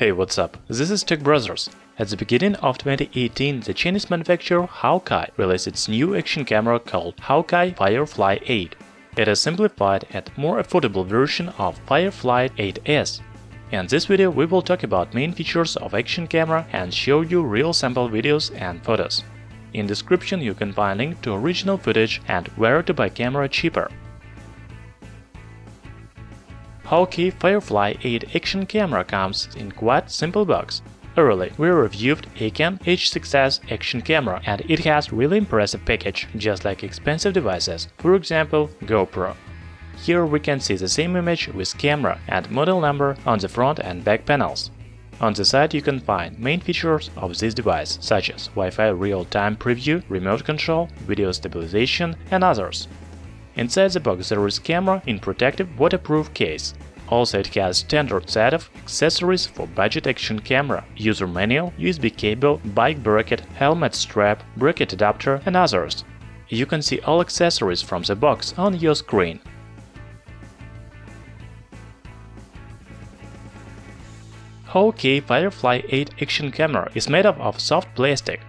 Hey, what's up? This is Tech Brothers. At the beginning of 2018, the Chinese manufacturer Hawkeye released its new action camera called Hawkeye Firefly 8. It is a simplified and more affordable version of Firefly 8S. In this video we will talk about main features of action camera and show you real sample videos and photos. In description you can find link to original footage and where to buy camera cheaper. Hawkeye Firefly 8 action camera comes in quite simple box. Early we reviewed Hawkeye H6S action camera and it has really impressive package, just like expensive devices, for example GoPro. Here we can see the same image with camera and model number on the front and back panels. On the side you can find main features of this device, such as Wi-Fi real-time preview, remote control, video stabilization and others. Inside the box there is camera in protective waterproof case. Also it has standard set of accessories for budget action camera, user manual, USB cable, bike bracket, helmet strap, bracket adapter and others. You can see all accessories from the box on your screen. Hawkeye Firefly 8 action camera is made up of soft plastic.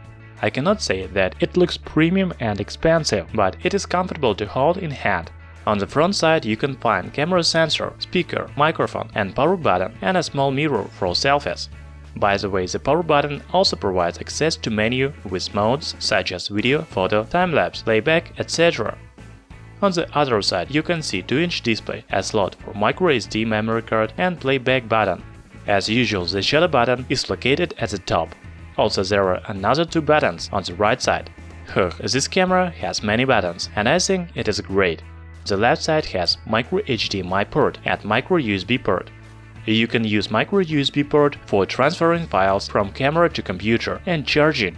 I cannot say that it looks premium and expensive, but it is comfortable to hold in hand. On the front side you can find camera sensor, speaker, microphone and power button and a small mirror for selfies. By the way, the power button also provides access to menu with modes such as video, photo, time-lapse, playback, etc. On the other side you can see 2-inch display, a slot for microSD memory card and playback button. As usual, the shutter button is located at the top. Also there are another two buttons on the right side. This camera has many buttons and I think it is great. The left side has microHDMI port and microUSB port. You can use microUSB port for transferring files from camera to computer and charging.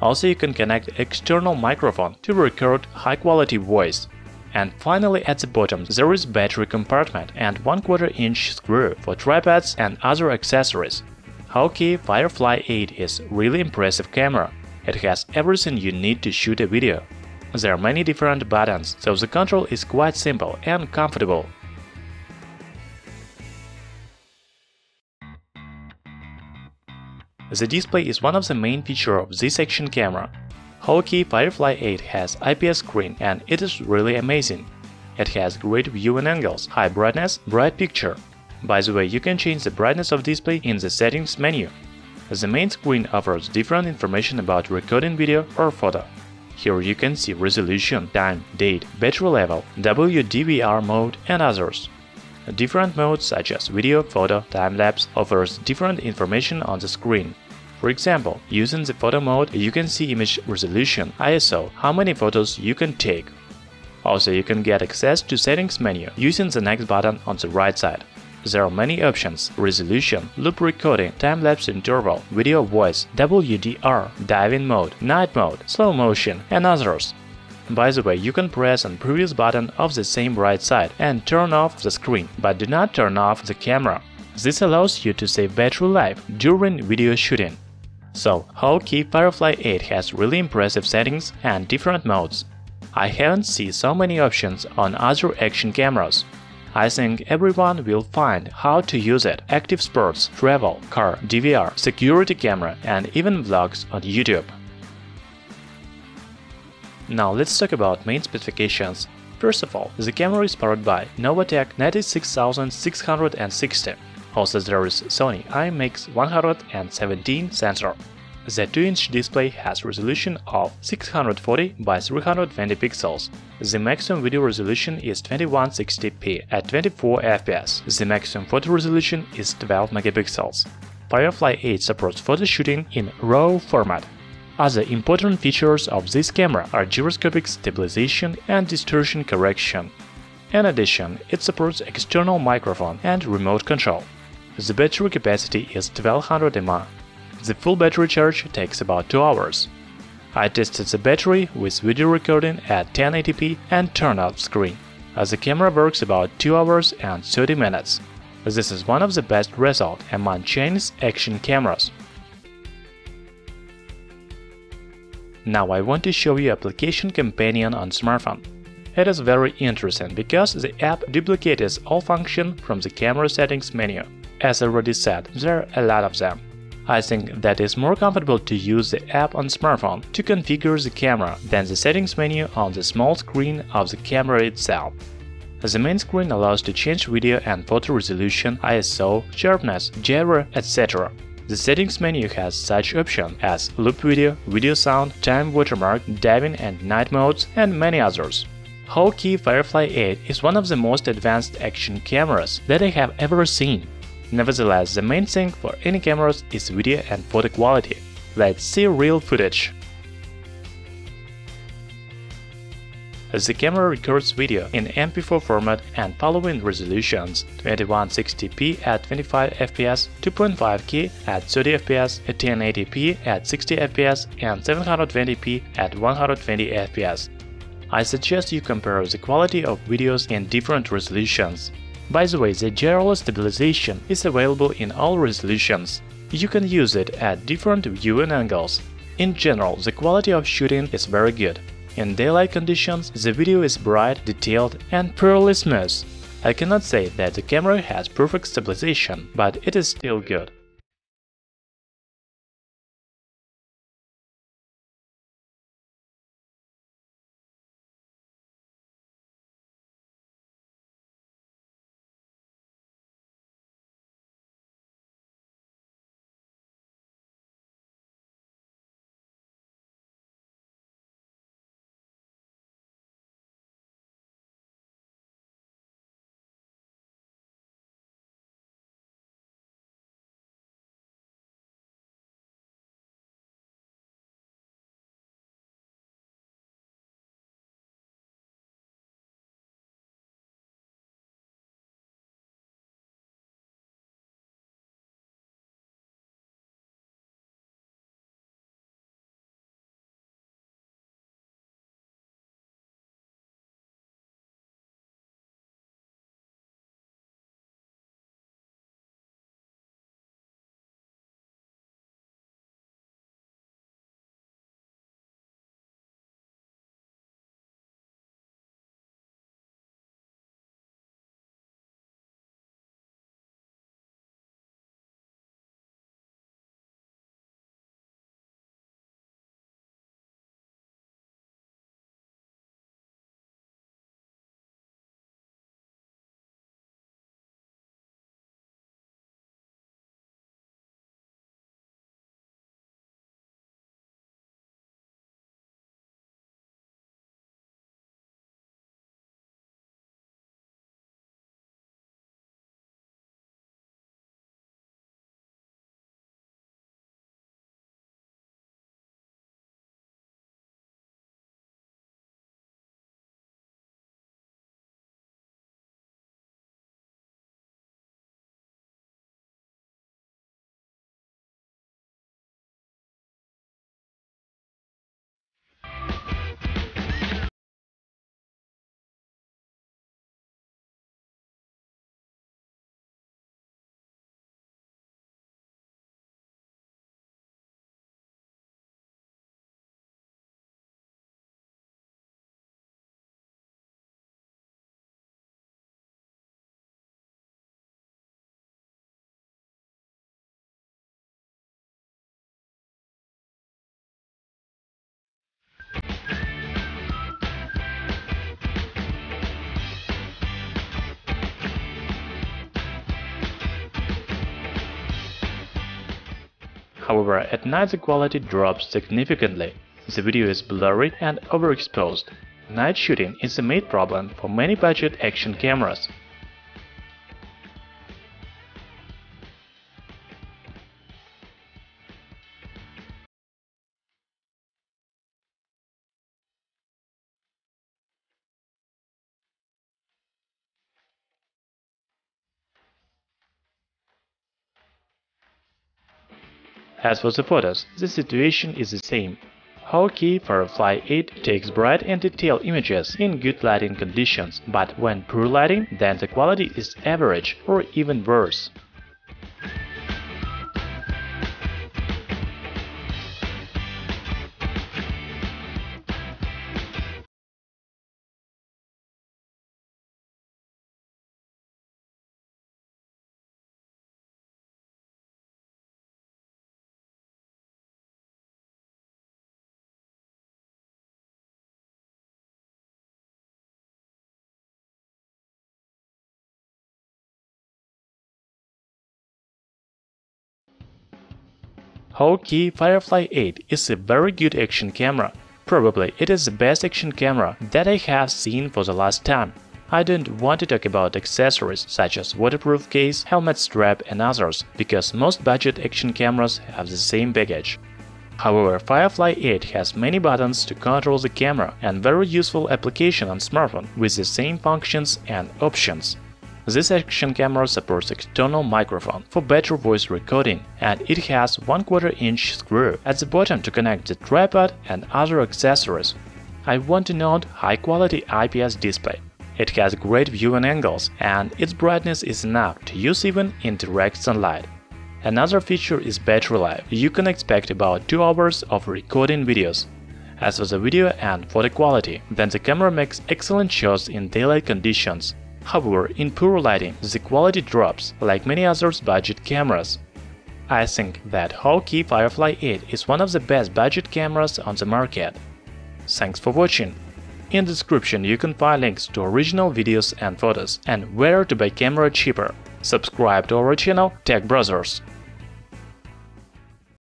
Also you can connect external microphone to record high-quality voice. And finally, at the bottom there is battery compartment and 1/4-inch screw for tripods and other accessories. Hawkeye Firefly 8 is really impressive camera. It has everything you need to shoot a video. There are many different buttons, so the control is quite simple and comfortable. The display is one of the main features of this action camera. Hawkeye Firefly 8 has IPS screen and it is really amazing. It has great viewing angles, high brightness, bright picture. By the way, you can change the brightness of display in the settings menu. The main screen offers different information about recording video or photo. Here you can see resolution, time, date, battery level, WDVR mode and others. Different modes such as video, photo, time-lapse offers different information on the screen. For example, using the photo mode you can see image resolution, ISO, how many photos you can take. Also you can get access to settings menu using the next button on the right side. There are many options: resolution, loop recording, time-lapse interval, video voice, WDR, diving mode, night mode, slow motion and others. By the way, you can press on previous button of the same right side and turn off the screen, but do not turn off the camera. This allows you to save battery life during video shooting. So, Hawkeye Firefly 8 has really impressive settings and different modes. I haven't seen so many options on other action cameras. I think everyone will find how to use it. Active sports, travel, car, DVR, security camera and even vlogs on YouTube. Now let's talk about main specifications. First of all, the camera is powered by Novatek 96660. Also there is Sony IMX 117 sensor. The 2-inch display has resolution of 640 by 320 pixels. The maximum video resolution is 2160p at 24 fps. The maximum photo resolution is 12 megapixels. Firefly 8 supports photo shooting in RAW format. Other important features of this camera are gyroscopic stabilization and distortion correction. In addition, it supports external microphone and remote control. The battery capacity is 1200 mAh. The full battery charge takes about 2 hours. I tested the battery with video recording at 1080p and turned off screen. The camera works about 2 hours and 30 minutes. This is one of the best results among Chinese action cameras. Now I want to show you application companion on smartphone. It is very interesting because the app duplicates all functions from the camera settings menu. As I already said, there are a lot of them. I think that it's more comfortable to use the app on smartphone to configure the camera than the settings menu on the small screen of the camera itself. The main screen allows to change video and photo resolution, ISO, sharpness, gyro, etc. The settings menu has such options as loop video, video sound, time watermark, diving and night modes, and many others. Hawkeye Firefly 8 is one of the most advanced action cameras that I have ever seen. Nevertheless, the main thing for any cameras is video and photo quality. Let's see real footage. The camera records video in MP4 format and following resolutions: 2160p at 25fps, 2.5K at 30fps, 1080p at 60fps, and 720p at 120fps. I suggest you compare the quality of videos in different resolutions. By the way, the gyro stabilization is available in all resolutions. You can use it at different viewing angles. In general, the quality of shooting is very good. In daylight conditions, the video is bright, detailed, and purely smooth. I cannot say that the camera has perfect stabilization, but it is still good. However, at night the quality drops significantly. The video is blurry and overexposed. Night shooting is a main problem for many budget action cameras. As for the photos, the situation is the same. Hawkeye Firefly 8 takes bright and detailed images in good lighting conditions, but when poor lighting, then the quality is average or even worse. Hawkeye Firefly 8 is a very good action camera. Probably it is the best action camera that I have seen for the last time. I don't want to talk about accessories such as waterproof case, helmet strap and others, because most budget action cameras have the same baggage. However, Firefly 8 has many buttons to control the camera and very useful application on smartphone with the same functions and options. This action camera supports external microphone for better voice recording, and it has 1/4-inch screw at the bottom to connect the tripod and other accessories. I want to note high-quality IPS display. It has great viewing angles, and its brightness is enough to use even in direct sunlight. Another feature is battery life. You can expect about 2 hours of recording videos. As for the video and photo quality, then the camera makes excellent shots in daylight conditions. However, in poor lighting, the quality drops, like many other budget cameras. I think that Hawkeye Firefly 8 is one of the best budget cameras on the market. Thanks for watching. In the description you can find links to original videos and photos, and where to buy camera cheaper. Subscribe to our channel Tech Brothers.